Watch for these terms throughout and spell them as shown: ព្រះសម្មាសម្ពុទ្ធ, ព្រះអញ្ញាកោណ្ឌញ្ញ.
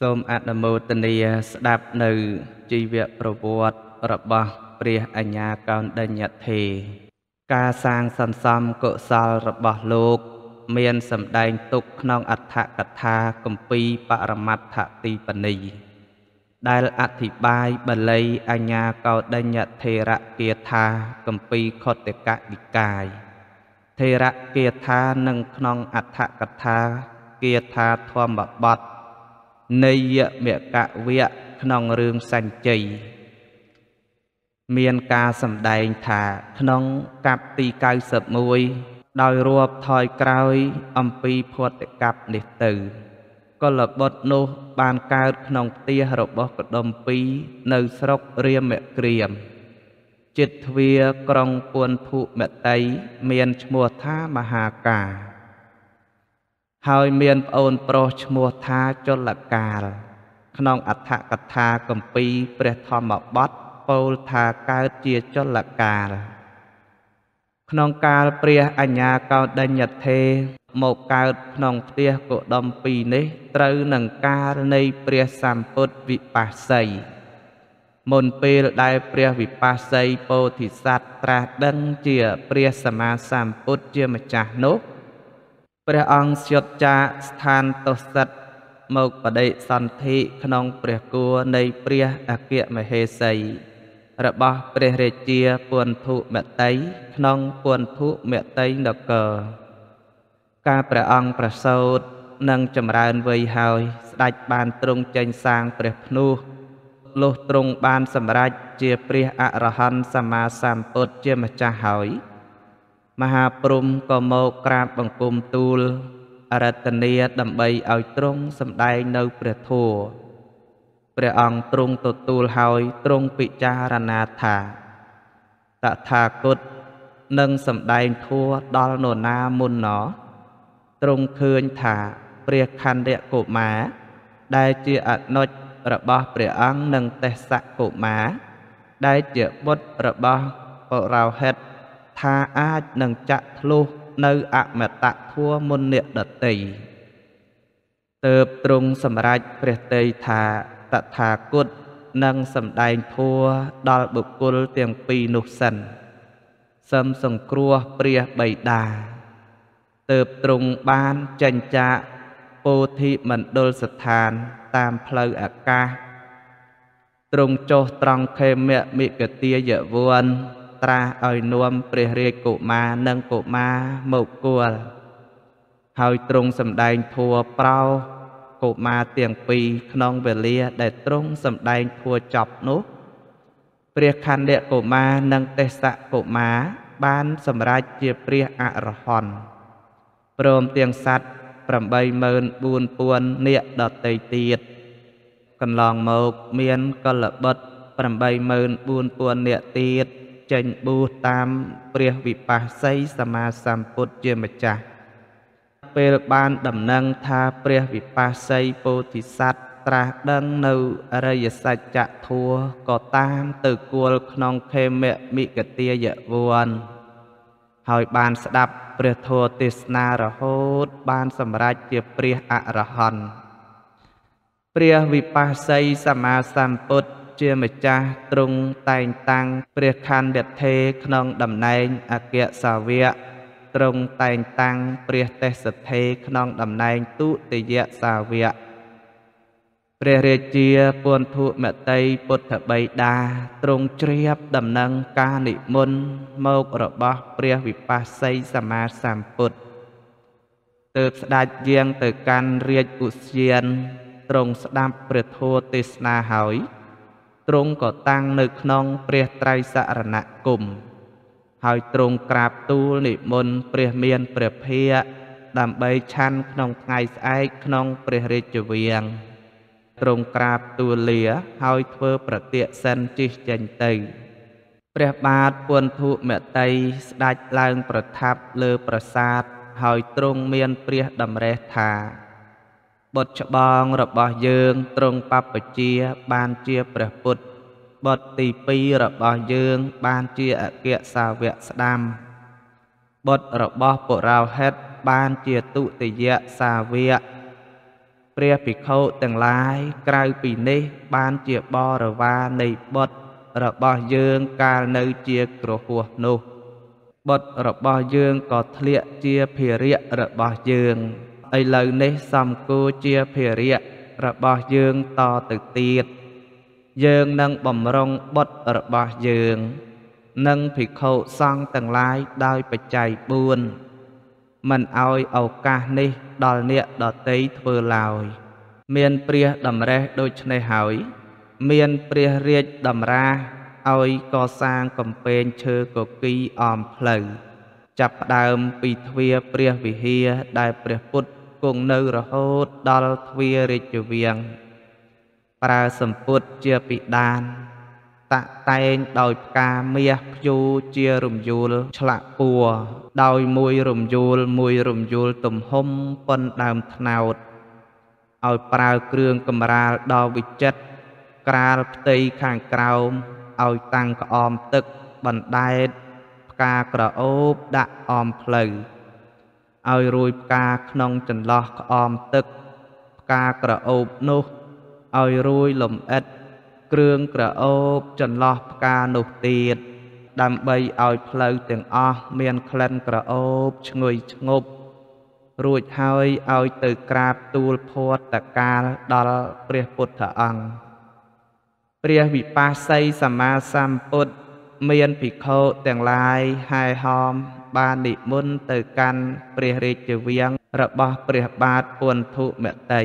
Sôm Atmothania đáp nữ chi việc provoat rập Priya Anya Con Đơn Nhật Thị Ca sang xăm xăm cỡ sao rập bọc lục Miên xâm đánh tục nông ạch thạ cạch thạ Cầm pi bạ rầm mặt thạ ti bần nì Đại lạc thị bai bần lây Anya Con Đơn Nhật Thị rạ kia thạ Cầm pi khót tế cạ đi cài Thị rạ kia thạ nâng nông ạch thạ cạch thạ Kia thạ thòm bọc bọt Nây mẹ cạ vẹ nông rương xanh chì Miên ca sầm đành thả nông cặp ti cay sập môi đòi ruột thòi cay âm pi phật cặp đệ tử có lập bột nô bàn ca nông tia rập bọt đầm pi nơi sọc riêng mẹ kiềm chật vía krong buồn phụ mẹ tây miên mùa tha mà hà cả hai miên ôn pro mùa tha cho là cả nông ắt thạ cắt tha cầm pi pre thọ mạo bát Paul tha cao chia cho là cà Nông cao Priya Anya Cao Đơn Nhật Thê Một cao nông tia của đông pi nế Trâu nâng cao nây Priya Samput Vipasai Môn pi đại Priya Vipasai Pô thị sát tra đăng chia Priya Sama Samput chia mà chá nốt Priya Ong Siot Cha Stan Tô Sat Một bà đệ sân thị nông Priya Kua nây Priya Akia Mahesai Rập bọc bề rê chia buồn thụ mẹ tây nông buồn thụ mẹ tây đọc cờ Ca bè ong bè sâu nâng chầm ràn vây hồi Đạch bàn trung chanh sang bè pnu Lúc trung bàn sầm rạch chia bè ạ rà hân Sama Samput chia mẹ cha hỏi Maha Prum có mô krap bằng cung tùl Aratania đầm bày oi trung sầm đai nâu bè thùព្រះអង្គទ្រង់ទទួលហើយទ្រង់ពិចារណាថាតថាគតនឹងសម្ដែងធัวដល់នរណាមុនណោះទ្រង់ឃើញថាព្រះខណ្ឌកុមារដែលជាអនុជរបស់ព្រះអង្គនិងទេសកុមារដែលជាបុត្ររបស់បរាហិតថាអាចនឹងចាក់ធ្លុះនៅអមតៈធัวមុនអ្នកដតីទើបទ្រង់សម្រេចព្រះតីថាតថាគតនឹងសម្ដែងធัวដល់បុគ្គលទាំងពីរនោះសិនសឹមសង្គ្រោះព្រះបិតាទើបទ្រង់បានចេញចាកពោធិមណ្ឌលស្ថានតាមផ្លូវអាកាសទ្រង់ចុះត្រង់ខេមមិគទាយវនត្រាស់ឲ្យនាំព្រះរាជកុមារនិងកុមារមកគួលហើយទ្រង់សម្ដែងធัวប្រោកុមារទាំងពីរក្នុងវេលាដែលទ្រង់សម្ដែងធัวចប់នោះព្រះខណ្ឌកុមារនិងទេសកុមារបានសម្រេចជាព្រះអរហន្តព្រមទាំងសត្វ 84000 នាក់ដទៃទៀតកន្លងមកមានកលបុត្រ 84000 នាក់ទៀតចេញបួសតាមព្រះវិបស្សីសម្មាសម្ពុទ្ធជាម្ចាស់ពេលបានដំណឹងថាព្រះវិបស្សីពោធិសត្វត្រាស់ដឹងនៅអរិយសច្ចធัวក៏តាមទៅគួលក្នុងខេមមិគទាយវនហើយបានស្ដាប់ព្រះធัวទេសនារហូតបានសម្រេចជាព្រះអរហន្តព្រះវិបស្សីសម្មាសម្ពុទ្ធជាម្ចាស់ទ្រង់តែងតាំងព្រះខណ្ឌថេរក្នុងតំណែងអគ្គសាវកទ្រង់តែងតាំងព្រះទេសថេរក្នុងតំណែងទុតិយសាវកព្រះរាជាពុនធុមតីពុទ្ធបិតាទ្រង់ជ្រាបដំណឹងការនិមន្តមករបស់ព្រះវិបស្សីសម្មាសម្ពុទ្ធទើបស្ដេចយាងទៅកាន់រាជឧទ្យានទ្រង់ស្ដាប់ព្រះធម៌ទេសនាហើយទ្រង់ក៏តាំងនៅក្នុងព្រះត្រៃសរណគមន៍ហើយទ្រង់ក្រាបទូលនិមន្តព្រះមានព្រះភ័ក្ត្រដើម្បីឆាន់ក្នុងថ្ងៃស្អែកក្នុងព្រះរាជវាំងទ្រង់ក្រាបទូលលាហើយធ្វើប្រតិសិនជិះចេញទៅព្រះបាទពុនធុមតីស្ដេចឡើងប្រថាប់លើប្រាសាទហើយទ្រង់មានព្រះតម្រេះថាបុត្រច្បងរបស់យើងទ្រង់បព្វជិះបានជាព្រះពុទ្ធបុត្រទី2របស់យើងបានជាអគ្គសាវកស្ដាំបុត្ររបស់បុរោហិតបានជាទុតិយសាវក ព្រះភិក្ខុទាំងឡាយក្រៅពីនេះបានជាបរិវារនៃបុត្ររបស់យើងកាលនៅជាគ្រហស្ថនោះបុត្ររបស់យើងក៏ធ្លាក់ជាភារៈរបស់យើងឥឡូវនេះសំគួរជាភារៈរបស់យើងតទៅទៀតយើងនឹងបំរុងបុត្ររបស់យើងនិងភិក្ខុសង្ឃទាំងឡាយដោយបច្ច័យ4មិនឲ្យឱកាសនេះដល់អ្នកដតីធ្វើឡើយមានព្រះតម្រេះដូច្នេះហើយមានព្រះរាជតម្រាស់ឲ្យកសាងកំពែងឈើគគីអមផ្លូវចាប់ផ្ដើមពីទ្វារព្រះវិហារដែលព្រះពុទ្ធគង់នៅរហូតដល់ទ្វាររាជវាំងប្រើសម្ពុទ្ធជាពិដានតាក់តែងដោយផ្កាមាសព្យូរជារំយោលឆ្លាក់ពួរដោយមួយរំយោលទំហំប៉ុនដើមត្នោតឲ្យប្រើគ្រឿងកម្រាលដ៏វិចិត្រក្រាលផ្ទៃខាងក្រោមឲ្យតាំងក្អមទឹកបណ្ដែតផ្កាក្រអូបដាក់អមផ្លូវឲ្យរួយផ្កាក្នុងចន្លោះក្អមទឹកផ្កាក្រអូបនោះឲ្យរួយលំអិតគ្រឿងក្រអូបចន្លោះផ្កានោះទៀតដើម្បីឲ្យផ្លូវទាំងអស់មានក្លិនក្រអូបឈ្ងុយឈ្ងប់រួចហើយឲ្យទៅក្រាបទូលភតតកាលដល់ព្រះពុទ្ធអង្គព្រះវិបស្សីសម្មាសម្ពុទ្ធមានភិក្ខុទាំងឡាយហែហមបាននិមន្តទៅកាន់ព្រះរាជវាំងរបស់ព្រះបាទពន្ធុមតី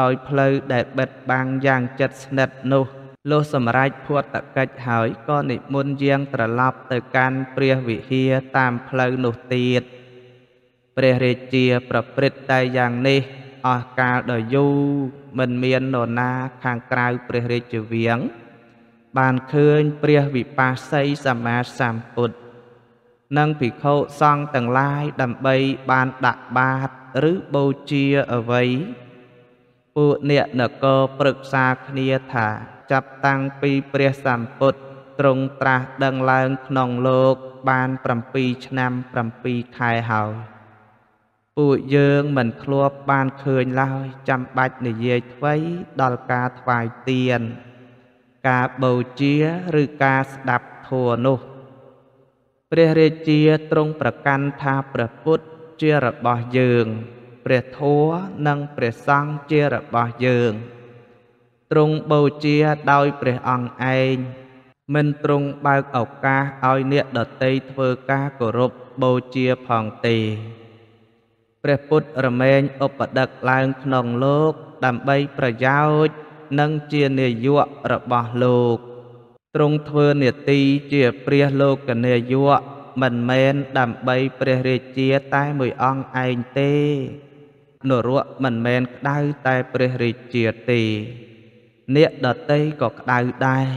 ដោយផ្លូវដែលបិទបាំងយ៉ាងជិតស្និទ្ធនោះលុះសម្រេចភតកិច្ចហើយក៏និមន្តយាងត្រឡប់ទៅកាន់ព្រះវិហារតាមផ្លូវនោះទៀតព្រះរាជាប្រព្រឹត្តតែយ៉ាងនេះអស់កាលដ៏យូរមិនមាននរណាខាងក្រៅព្រះរាជវាំងបានឃើញព្រះវិបស្សីសម្មាសម្ពុទ្ធនិងភិក្ខុសង្ឃទាំងឡាយដើម្បីបានដាក់បាតឬបូជាអ្វីពួកអ្នកនគរប្រឹក្សាគ្នាថាចាប់តាំងពីព្រះសម្ពុទ្ធទ្រង់ត្រាស់ដឹងឡើងក្នុងលោកបាន7ឆ្នាំ7ខែហើយពួកយើងមិនធ្លាប់បានឃើញឡើយចាំបាច់និយាយអ្វីដល់ការថ្វាយទានការបូជាឬការស្ដាប់ធម៌នោះព្រះរាជាទ្រង់ប្រកាន់ថាព្រះពុទ្ធជារបស់យើងព្រះធម៌និងព្រះសង្ឃជារបស់យើងទ្រង់បូជាដោយព្រះអង្គឯងមិនទ្រង់បើកឱកាសឲ្យអ្នកដតីធ្វើការគោរពបូជាផងទេព្រះពុទ្ធរមែងឧបដឹកឡើងក្នុងលោកដើម្បីប្រយោជន៍និងជានាយករបស់លោកទ្រង់ធ្វើនាទីជាព្រះលោកនាយកមិនមែនដើម្បីព្រះរាជាតែមួយអង្គឯងទេនរៈមិនមែនក្តៅតែព្រះរាជាទេអ្នកដតីក៏ក្តៅដែរ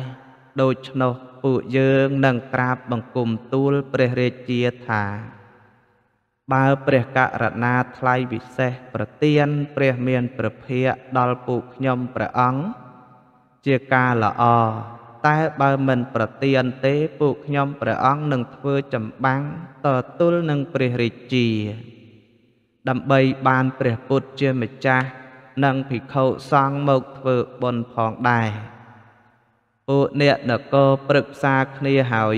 ដូច្នោះពួកយើងនឹងក្រាបបង្គំទូលព្រះរាជាថាបើព្រះករុណាថ្លៃពិសេសប្រទានព្រះមានព្រះភ័ក្ត្រដល់ពួកខ្ញុំព្រះអង្គជាការល្អតែបើមិនប្រទានទេពួកខ្ញុំព្រះអង្គនឹងធ្វើចម្បាំងតទល់នឹងព្រះរាជាដើម្បីបានព្រះពុទ្ធជាម្ចាស់និងភិក្ខុសង្ឃមកធ្វើបុណ្យផងដែរពួកអ្នកនគរប្រឹក្សាគ្នាហើយ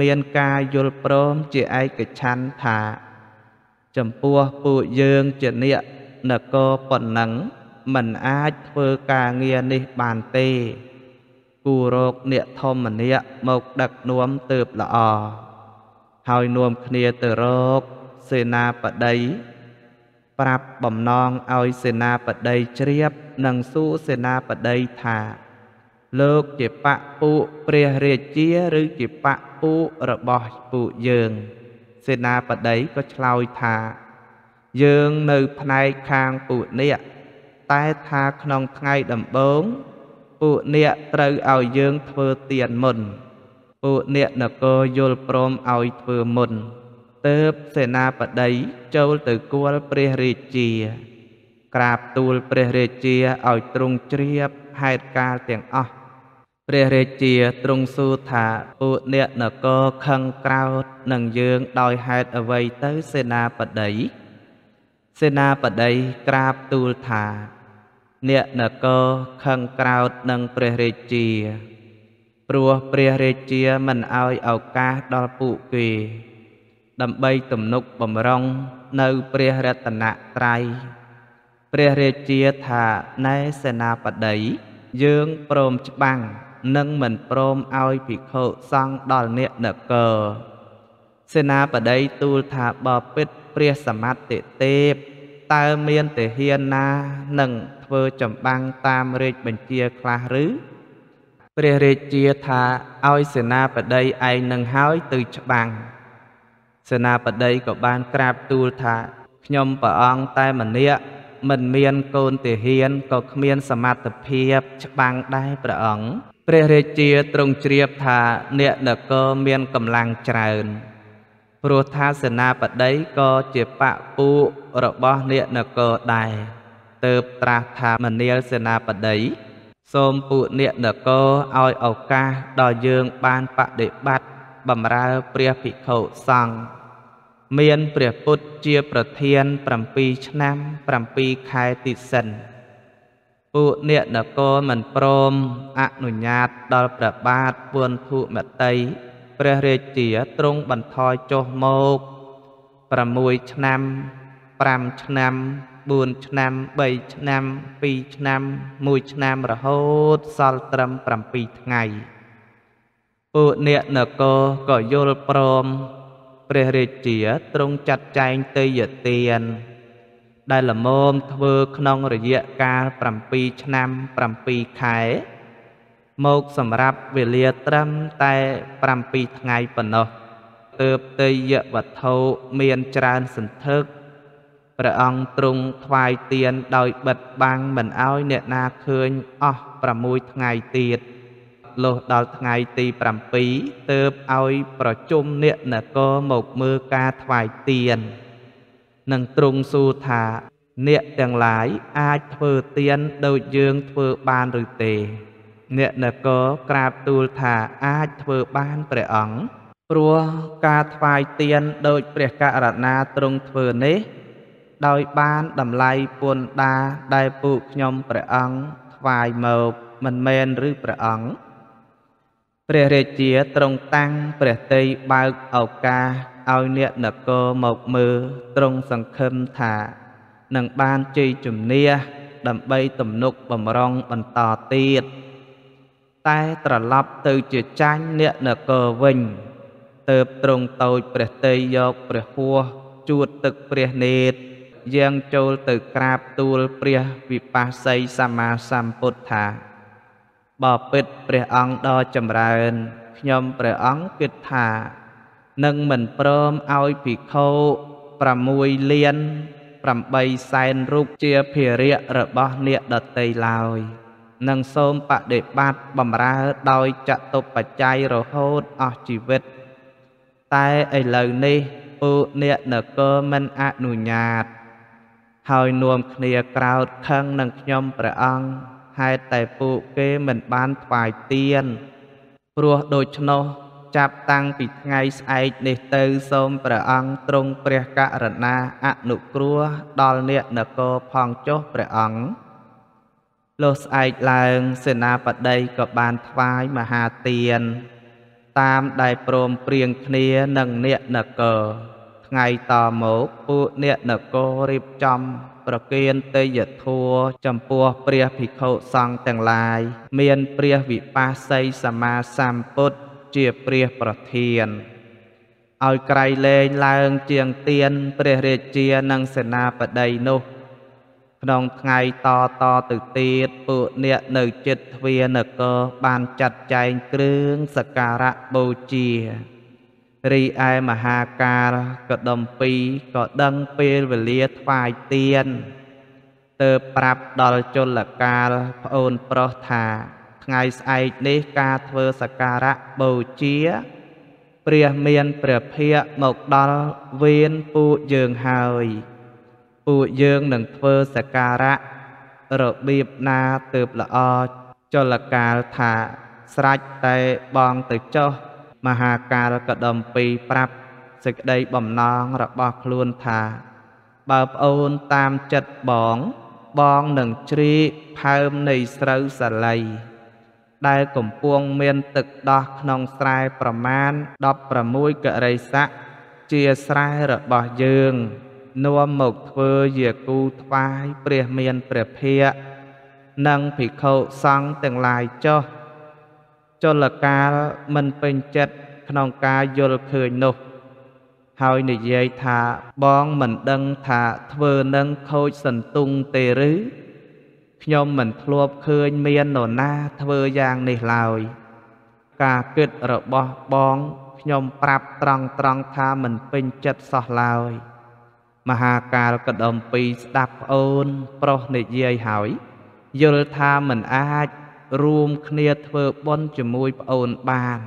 មានការយល់ព្រមជាឯកច្ឆន្ទថាចំពោះពួកយើងជាអ្នកនគរប៉ុណ្ណឹងមិនអាចធ្វើការងារនេះបានទេគូរកអ្នកធម្មនៈមកដឹកនាំទើបល្អហើយនាំគ្នាទៅរកសេនាបតីប្រាប់បំណងឲ្យសេនាបតីជ្រាបនិងសួរសេនាបតីថាលោកជាបពុព្រះរាជាឬជាបពុរបស់ពួកយើងសេនាបតីក៏ឆ្លើយថាយើងនៅផ្នែកខាងពួកអ្នកតែថាក្នុងថ្ងៃដំបូងពួកអ្នកត្រូវឲ្យយើងធ្វើទានមុនពួកអ្នកនគរយល់ព្រមឲ្យធ្វើមុនទើបសេនាបតីចូលទៅគួលព្រះរាជាក្រាបទូលព្រះរាជាឲ្យទ្រង់ជ្រាបហេតុការណ៍ទាំងអស់ព្រះរាជាទ្រង់សួរថាពួកអ្នកនគរខឹងក្រោធនឹងយើងដោយហេតុអ្វីទៅសេនាបតីសេនាបតីក្រាបទូលថា Nhiệt nạc cơ khăn cao nâng Pria Rê Chia Prua Pria Rê Chia mình ai ảo ca đo phụ kỳ Đầm bay tùm nục bầm rong nâu Pria Rê Tần Nạc Trai Pria Rê Chia thả nay xe nạp bật đẩy Dương prom chấp bằng nâng mình prom ai phí khổ xong đo nhiệt nạc cơ Xe nạp bật đẩy tu thả bò bít Pria Samad Tệ Tếp Ta miên Tệ Hiên Na nâng Vơ chầm băng tam rịch bình chia khá rứ Pria rịch chia thà Ôi xe nạp ở đây ai nâng hói từ chập băng Xe nạp ở đây có ban krap tu thà Nhông bỏ ong tay mà nịa Mình miên côn tỉ hiên Có miên xa mát tập hiếp Chập băng đai bỏ ong Pria rịch chia trông triếp thà Nịa nở cơ miên cầm lăng tràn Pru thà xe nạp ở đây Có chiếc bạ phụ Rồi bỏ nịa nở cơ đài Tớp trạc thà mà nêu xe nạp ở đấy Xôm phụ niệm nở cô Ôi ẩu ca đòi dương ban bạc để bắt Bầm ra Pria Phị Khẩu xong Miên Pria Phút chia Pria Thiên Pram Pi Nam Pram Pi Khai Tị Sần Phụ niệm nở cô mình prom Ác nụ nhạt đòi Pria Bát Vươn thụ mật tây Pria Rê Chía trung bần thoi cho mốc Pram Mui Nam Pram Nam 4 ឆ្នាំ 7 ឆ្នាំ 2 ឆ្នាំ 1 ឆ្នាំ 3 ឆ្នាំ 4 ឆ្នាំ 5 ឆ្នាំ 6 ឆ្នាំ 7 ថ្ងៃ Bà ông trung thoai tiền đòi bật băng mình áo nhẹ na khuyên Ồ, bà mùi ngày tiệt Lột đòi ngày tiệt bà phí Tớp ôi bà chung nhẹ nở cô một mưa ca thoai tiền Nâng trung su thả Nhẹ tiền lái ai thua tiền đôi dương thua ban rưu tề Nhẹ nở cô krap tu thả ai thua ban bà ông Prua ca thoai tiền đôi bà ca rạc na trung thua nế Đôi bán đầm lai buồn đa Đại phụ nhóm bà ấn Thoài mộp mình men rư bà ấn Bà rê chía trông tăng Bà tây bạc ảo ca Ôi niệm nở cô mộc mư Trông sẵn khâm thả Nâng ban chi chùm nia Đầm bay tùm nục bầm rong bần tò tiết Tay trở lọc từ chìa chanh Niệm nở cô vinh Tớp trông tôi bà tây dọc bà hua Chuột tực bà nết Giang chôl từ krab tuol Pria Vipassai Sama Samputha Bỏ bích Pria ong đo chầm ràng Nhóm Pria ong kết thả Nâng mình prom oi phì khâu Pramui liên Prambay sain rúc Chia phì rịa rỡ bó nịa đợt tây lòi Nâng xôm bạc để bát Bầm ra đôi chạ tục bà chay Rồi hốt ọ chì vết Tay ấy lời ni Phụ nịa nở cơ mình ạ nụ nhạt Hồi nuồm khnia kraut khăn nâng nhóm bà ong Hai tài phụ kê mình bán thoài tiên Rùa đôi chô chạp tăng bị ngay sạch Nế tư xôm bà ong trung Pria Kạ Rà Na ạ nụ krua Đòi nịa nở cơ phong chốt bà ong Lô sạch làng xe nạp ở đây có bán thoái mà hà tiên Tam đại prom priêng khnia nâng nịa nở cơ Ngày tò mốt phụ niệm nở cô rịp châm Bà kiên tây giật thua Châm pua Pria Phị Khẩu xong tàng lai Miên Pria Vipassai Sama Samputha Chia Pria Bà Thiên Ôi cray lên lang chiêng tiên Pria Rê Chia nâng xe nạp ở đây nụ Nông ngày to to từ tiết Phụ niệm nở chít viên nở cô Ban chặt chanh krương Sa ca rạ bô chia Rì ai mà hà ca có đồng phí có đăng phê về lia thoai tiên Tớ prap đo cho là ca ôn pro thà Ngày sạch nế ca thơ sa ca rạ bầu chía Pria miên pria phia mộc đo viên phụ dương hời Phụ dương nâng thơ sa ca rạ Rồi biếp na tớp là o cho là ca thà Sạch tay bong tớ cho Maha Kaal có đồng phí Pháp Dịch đầy bầm non Rồi bọc luôn thả Bà ôn tam chất bóng Bóng nâng trí phơm này sâu sả lầy đại cổng buông miên tực đo nong sài bờ man đập bờ mũi cỡ rây sạ chia sài rợ bờ giường nua mộc thưa dìa cu thoái bìa miên bìa phia nâng phì khâu sang từng lại cho là ca mình bình chất nong ca vô khơi nô hồi này dây thả bón mình đăng thả thưa nâng khôi sần tung tề rứ nhôm mình thua khơi miên nổ na thưa giang này lòi cả kết rợ bò bón nhôm prap trăng trăng tha mình pin chất sọ lòi mà hà cả cật đồng pi đạp ôn pro này dây hỏi giờ tha mình ai room khnia thưa bón chùm môi ôn bàn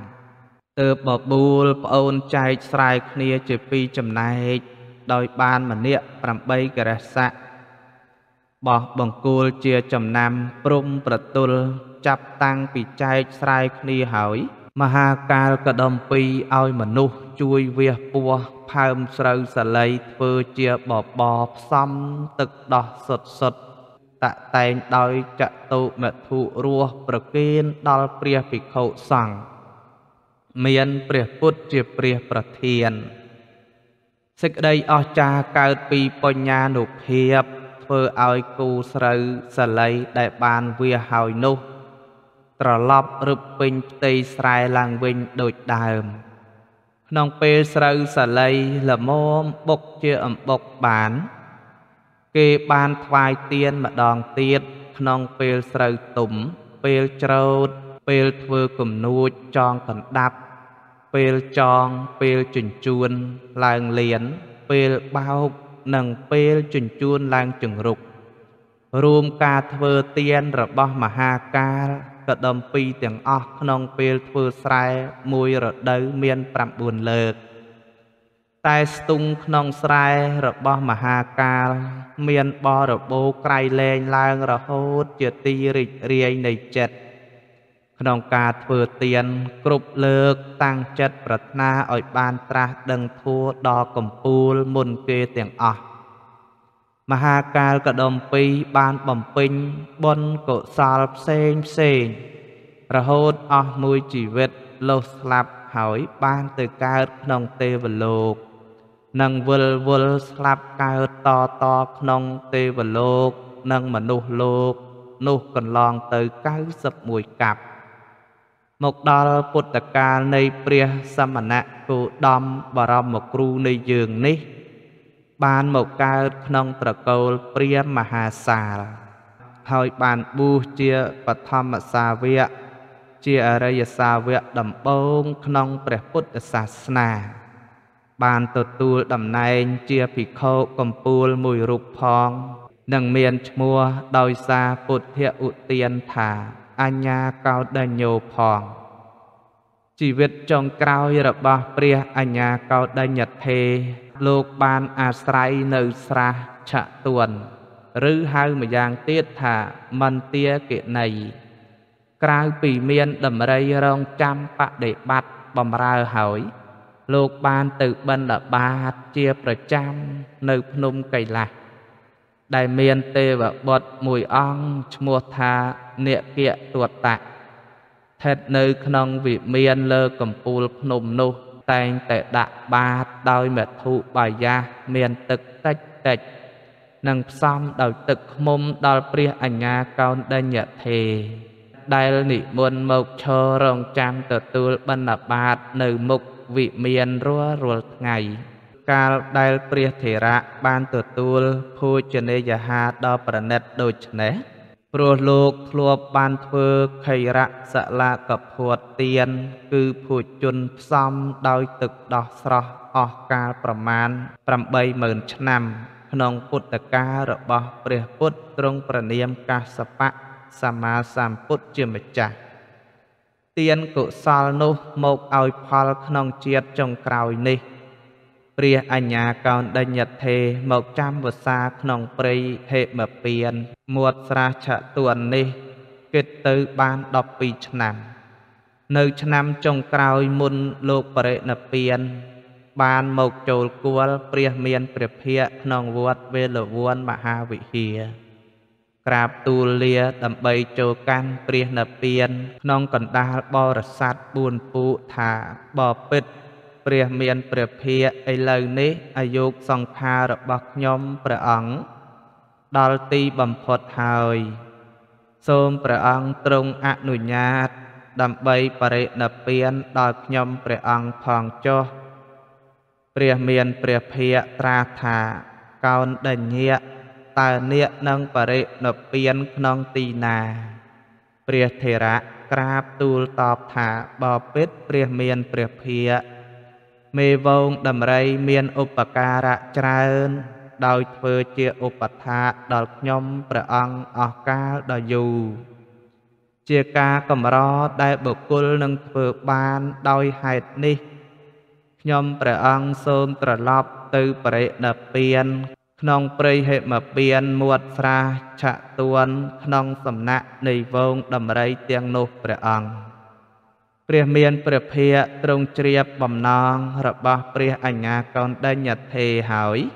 từ bỏ bùl ôn chạy sài khnia chùm pi chùm này đòi bàn mình nịa làm bay cả sạ bỏ bằng cua chia chầm nam prum bật tul chập tăng bị chạy sai ni hỏi mà hà ca cả đồng pi ao mà nu chui vía bùa phàm sầu sờ lấy vừa chia bỏ bò xăm tực đỏ sật sật tạ tay đôi chặt tụ mệt thụ rùa bờ kiên đal bìa bị khẩu sằng miên bìa put chia bìa bờ thiền sách đây ao cha cao pi ponya nụ hiệp vừa ai cù sầu sờ lấy đại bàn vía hào nô trở lấp rụp bình tây sài làng bình đồi đàm nông pe sầu sờ lấy là mồm bộc chưa ẩm bộc bàn kê bàn thoại tiên mà đòn tiệt nông pe sầu tụm pe trâu pe vừa cùng nuôi tròn cẩn đạp pe tròn pe chỉnh chuồn làng liền pe bao nâng pê chùn chuôn lang chừng rục rùm ca thơ tiên rờ bó mà ha ca cỡ đầm pi tiếng óc nông pê thơ sài mùi rờ đáy miên pram buồn lợt tai stung nông sài rờ bó mà ha ca miên bó rờ bố cài lên lang rờ hốt chìa ti rịch riêng này chật nông ca thơ tiên cụp lợt tăng chật vật na ở bàn tra đằng thua đo cầm pul môn kê tiếng ọc mà hà ca cả đồng pi ban bẩm pin bon cổ sal sen rồi hốt ở mùi chỉ vệt lột slap hỏi ban từ ca nông tê vật lục nâng vul vul slap ca to to nông tê vật lục nâng mà nô còn lon từ ca sập mùi cặp một đo bột ca này bia samana cụ đom bà rong một cru này giường ní ban một ca nông trà cầu bia mà hà xà hỏi bàn bu chia và tham mà xà vía chia ở đây xà vía đầm bông nông bẹt bút xà sna bàn tụt tu đầm này chia phì khâu cầm pul mùi rụp phong nâng miền mua đòi xa bột thiệu ụ tiên thả anh nhà cao đa nhô phòng chỉ biết trong cao rập ba bia anh nhà cao đa nhật thề lục ban a sài nơ sra chạ tuần rứ hai mà giang tiết thả mần tia kệ này cao bì miên đầm rây rong trăm bạ để bạt bầm ra hỏi lục ban tự bân ở ba chia bờ trăm nơ nôm cày lạc đại miên tê và bọt mùi ong mua thà nịa kia tuột tạ thật nơi nông vị miên lơ cầm pul nôm nô tàn tệ đạ ba đôi mệt thụ bài gia miên tực tách tạch nâng xong đầu tực mông đòi bia ảnh nhà cao đơn nhật thề đại nị muôn mộc cho rồng trăm tờ tu bân là ba nơi mục vị miên rua ruột ngày ca đại bia thể ra ban tờ tu phu chân e gia ha đo bờ nét đôi chân pro lục lục ban thưa khai ra sạ la cập hùa tiền cư phụ chun xong đôi tực đo sọ o ca bờ man bầm bay mờn năm nông put ca rợ bò bia put trong bờ niêm ca sapa sama sam put chiêm chả tiền cụ sal nu một ao phal nông chiết trong cào nê bia anh nhà cao đại nhật thề một trăm vật xa nòng bì hệ mập biển muột ra chợ tuần đi kết từ ban đọc bì năm nơi năm trong cao môn lục bệ nập biển ban một chỗ của bia miền bìa nòng vuốt về lỗ vuôn mà hà vị hìa Krab tu lia tầm bay cho can pria nợ piên non còn đa bo rạch sát buồn phụ thả bò pít pria miên pria pia ai lời ní ai dục song pha rập bạc nhom pria ẩn đal ti bầm phật hời xôm pria ẩn trung ạ nụ nhạt tầm bay pria nợ piên đal nhom pria ẩn phẳng cho pria miên pria pia tra thả cao đền nhẹ ta niệm nâng pari nộp biên nâng tì nà Pria thề ra krab tu tọp thả bò pít pria miên pria pia Mê vông đầm rây miên upakara trơn Đòi thơ chia upatha đòi nhóm pria ong ọ ca đòi dù Chia ca cầm ro đại bộ cul nâng thơ ban đòi hạt ni Nhóm pria ong xôn trở lọc tư pari nộp biên Nông prây hệ mập biên muột ra chạ tuôn Nông sầm nạ nầy vông đầm rây tiếng nộp bệ ẩn Prìa miên prìa phía trung triếp bầm nông Rập bọc prìa ảnh ngạc con đa nhật thề hỏi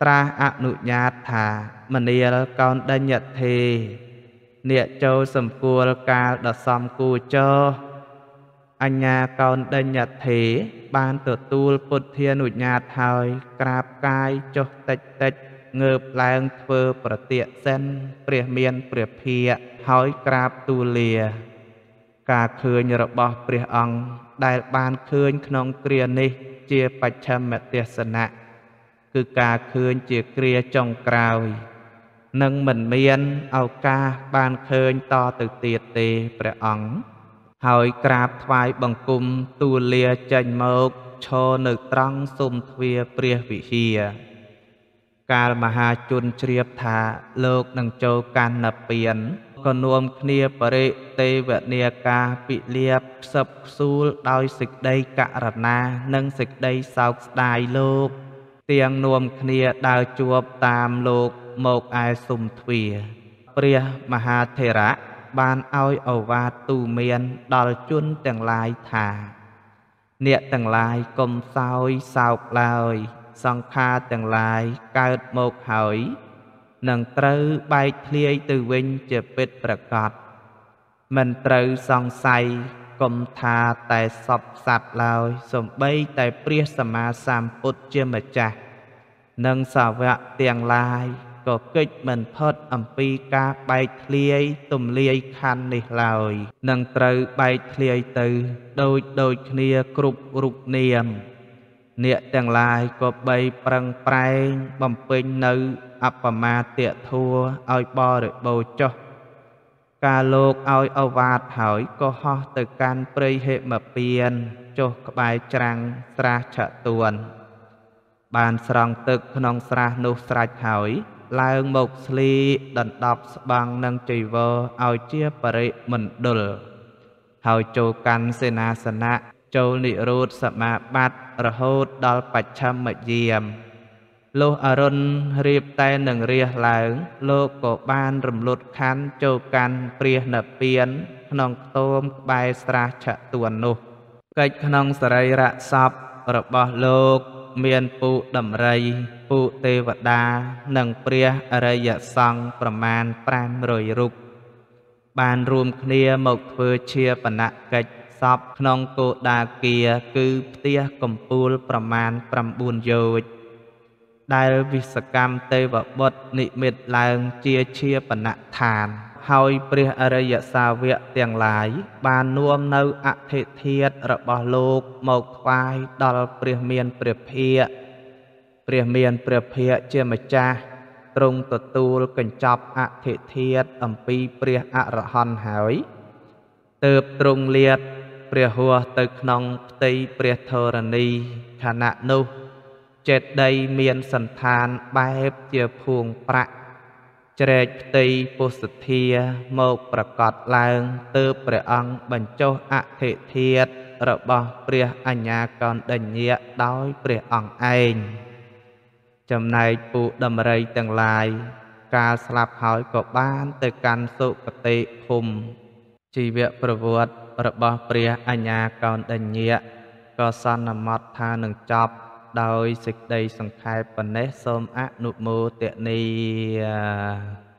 Tra ạ nụ nhạt thả Mình yêu con đa nhật thề Nịa châu sầm cua ca đọt xóm cua chô Anh nhà con đa nhật thề Ban tử tu phụt thiên ụt nhạt hỏi Krab cai cho tạch tạch Ngợp lãng phơ bở tiện dân Prìa miên prìa phía hỏi Krab tu lìa Cả khơi nhờ bọc prìa ong Đại ban khơi nông kìa ni Chia bạch châm mẹ tiết sân nạ Cứ cả khơi chia kìa trong cào Nâng mình miên ao ca ban khơi to từ tiệt tê prìa ong Hỏi Krab thoái bằng cung tu lia chanh mộc cho nữ trăng xung thuê pria vị hìa Cả mà hà chôn triếp thả lột nâng châu can nập biến Còn nuông khnia bari tê vẹn nia ca bị liếp sập xu đôi xịt đây cả rạp na nâng xịt đây sọc đài lột Tiếng nuông khnia đào chuộc tam lột một ai xung thuê Pria mà hà thê rã Ban oi ổ và tù miền đòi chun tầng lai thả Nịa tầng lai công soi sọc lời Xong kha tầng lai cao một hỏi Nâng trâu bay thliê từ vinh chếp bít bạc gọt Mình trâu xong say công tha tài sọc sạch lời Xong bây tàiព្រះសម្មាសម្ពុទ្ធជាម្ចាស់Nâng sọ vẹn tầng lai Cô kích mình phớt ẩm phí ca bài thliê tùm liê khăn nì lòi Nâng trâu bài thliê từ đôi khnia cục rục niềm Nịa tàng lai cô bây prăng prang bầm pinh nữ Ấp ma tịa thua ôi bò rửa bồ cho Cả lột ôi âu vạt hỏi cô ho từ can prây hệ mập biên Cho bài trang ra chợ tuần Bàn srong tức nông sra nụ srach hỏi Làng một sli đần đọc bằng nâng trì vô ao chia bari mình đùl Hào châu căn xe na xe nạ Châu nị rút sạ mạ bát Rà hốt đo bạch châm mạch diệm Lúc ở rôn riêng tay nâng riêng lãng Lúc cổ ban rùm lụt khăn châu căn Pria nập biến Nông tôm bài sra chạ tuần nụ Cách nông sả rây rạ sọp Rập bó lúc Miền phụ đầm rây Phụ tê vật đa Nâng pria rây dạ xong Phở man pram rồi rục Bàn rùm khnia mộc vừa chia Và nạ kịch Sọc nông cô đà kia Cứ tia cầm phùl Phở man pram buôn dội Đại vi sạc cam tê vật bột Nị mệt làng chia Và nạ thàn Hoi pria rây dạ xa viện tiền lái Bàn nuông nâu ạ thị thiết Rợ bỏ lục mộc khoai Đòi pria miên pria pia ព្រះមានព្រះភិក្ខជាម្ចាស់ទ្រង់ទទួលកញ្ចប់អធិធាតអំពីព្រះអរហន្តហើយទើបទ្រង់លាតព្រះហួសទៅក្នុងផ្ទៃព្រះធរណីខណៈនោះចេតិយមានសន្តានបែបជាភួងប្រាក់ជ្រែកផ្ទៃពុស្សធាមកប្រកាសឡើងទើបព្រះអង្គបញ្ចុះអធិធាតរបស់ព្រះអញ្ញាកណ្ដិញ្ញាដោយព្រះអង្គឯងChầm này phụ đầm rây tầng lại Cả slap hỏi có bán Từ căn sụ cập tệ khùng Chỉ việc bởi vượt Bởi bỏ bria anh nhà còn đành nhẹ Có son là mọt tha nâng chọc Đói dịch đầy sẵn khai Bởi nét xôm ác nụ mô tiện ni